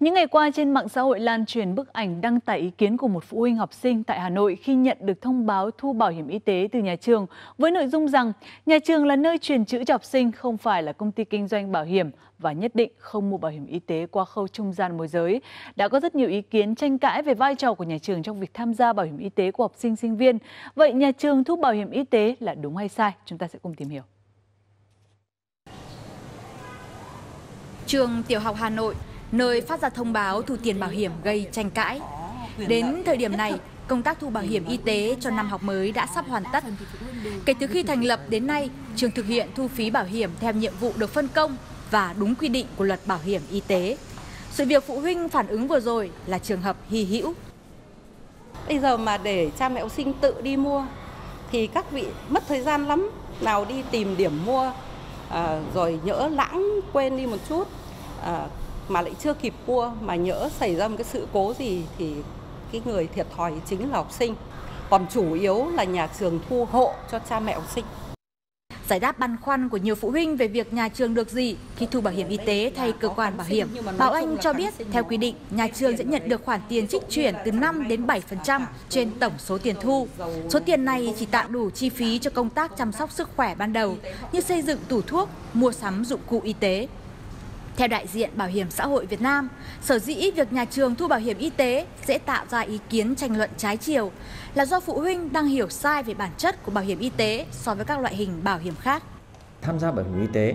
Những ngày qua trên mạng xã hội lan truyền bức ảnh đăng tải ý kiến của một phụ huynh học sinh tại Hà Nội khi nhận được thông báo thu bảo hiểm y tế từ nhà trường với nội dung rằng nhà trường là nơi truyền chữ cho học sinh, không phải là công ty kinh doanh bảo hiểm và nhất định không mua bảo hiểm y tế qua khâu trung gian môi giới. Đã có rất nhiều ý kiến tranh cãi về vai trò của nhà trường trong việc tham gia bảo hiểm y tế của học sinh, sinh viên. Vậy nhà trường thu bảo hiểm y tế là đúng hay sai? Chúng ta sẽ cùng tìm hiểu. Trường Tiểu học Hà Nội, nơi phát ra thông báo thu tiền bảo hiểm gây tranh cãi. Đến thời điểm này, công tác thu bảo hiểm y tế cho năm học mới đã sắp hoàn tất. Kể từ khi thành lập đến nay, trường thực hiện thu phí bảo hiểm theo nhiệm vụ được phân công và đúng quy định của luật bảo hiểm y tế. Sự việc phụ huynh phản ứng vừa rồi là trường hợp hy hữu. Bây giờ mà để cha mẹ học sinh tự đi mua thì các vị mất thời gian lắm. Nào đi tìm điểm mua rồi nhỡ lãng quên đi một chút. Mà lại chưa kịp mua, mà nhỡ xảy ra một cái sự cố gì thì cái người thiệt thòi chính là học sinh. Còn chủ yếu là nhà trường thu hộ cho cha mẹ học sinh. Giải đáp băn khoăn của nhiều phụ huynh về việc nhà trường được gì khi thu bảo hiểm y tế thay cơ quan bảo hiểm, Bảo Anh cho biết theo quy định, nhà trường sẽ nhận được khoản tiền trích chuyển từ 5 đến 7% trên tổng số tiền thu. Số tiền này chỉ tạm đủ chi phí cho công tác chăm sóc sức khỏe ban đầu như xây dựng tủ thuốc, mua sắm dụng cụ y tế. Theo đại diện Bảo hiểm xã hội Việt Nam, sở dĩ việc nhà trường thu bảo hiểm y tế sẽ tạo ra ý kiến tranh luận trái chiều là do phụ huynh đang hiểu sai về bản chất của bảo hiểm y tế so với các loại hình bảo hiểm khác. Tham gia bảo hiểm y tế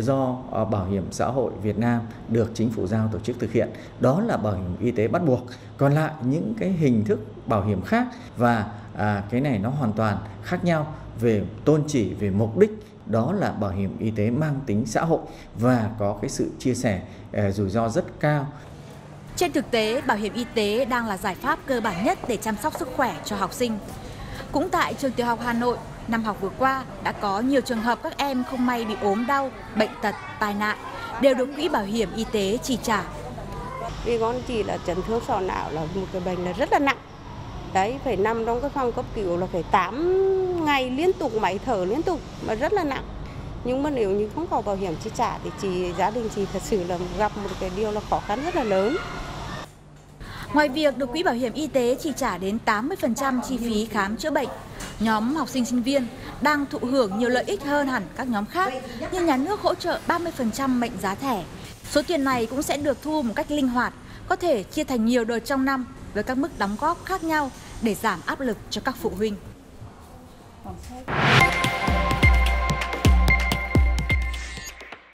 do Bảo hiểm xã hội Việt Nam được chính phủ giao tổ chức thực hiện, đó là bảo hiểm y tế bắt buộc. Còn lại những cái hình thức bảo hiểm khác và cái này nó hoàn toàn khác nhau về tôn chỉ, về mục đích. Đó là bảo hiểm y tế mang tính xã hội và có cái sự chia sẻ rủi ro rất cao. Trên thực tế, bảo hiểm y tế đang là giải pháp cơ bản nhất để chăm sóc sức khỏe cho học sinh. Cũng tại trường Tiểu học Hà Nội, năm học vừa qua đã có nhiều trường hợp các em không may bị ốm đau, bệnh tật, tai nạn đều được quỹ bảo hiểm y tế chi trả. Vì con chỉ là chấn thương sọ não là một cái bệnh là rất là nặng. Đấy, phải nằm trong cái phòng cấp cứu là phải 8 ngày liên tục, máy thở liên tục mà rất là nặng. Nhưng mà nếu như không có bảo hiểm chi trả thì gia đình chị thật sự là gặp một cái điều là khó khăn rất là lớn. Ngoài việc được quỹ bảo hiểm y tế chi trả đến 80% chi phí khám chữa bệnh, nhóm học sinh sinh viên đang thụ hưởng nhiều lợi ích hơn hẳn các nhóm khác như nhà nước hỗ trợ 30% mệnh giá thẻ. Số tiền này cũng sẽ được thu một cách linh hoạt, có thể chia thành nhiều đợt trong năm với các mức đóng góp khác nhau để giảm áp lực cho các phụ huynh.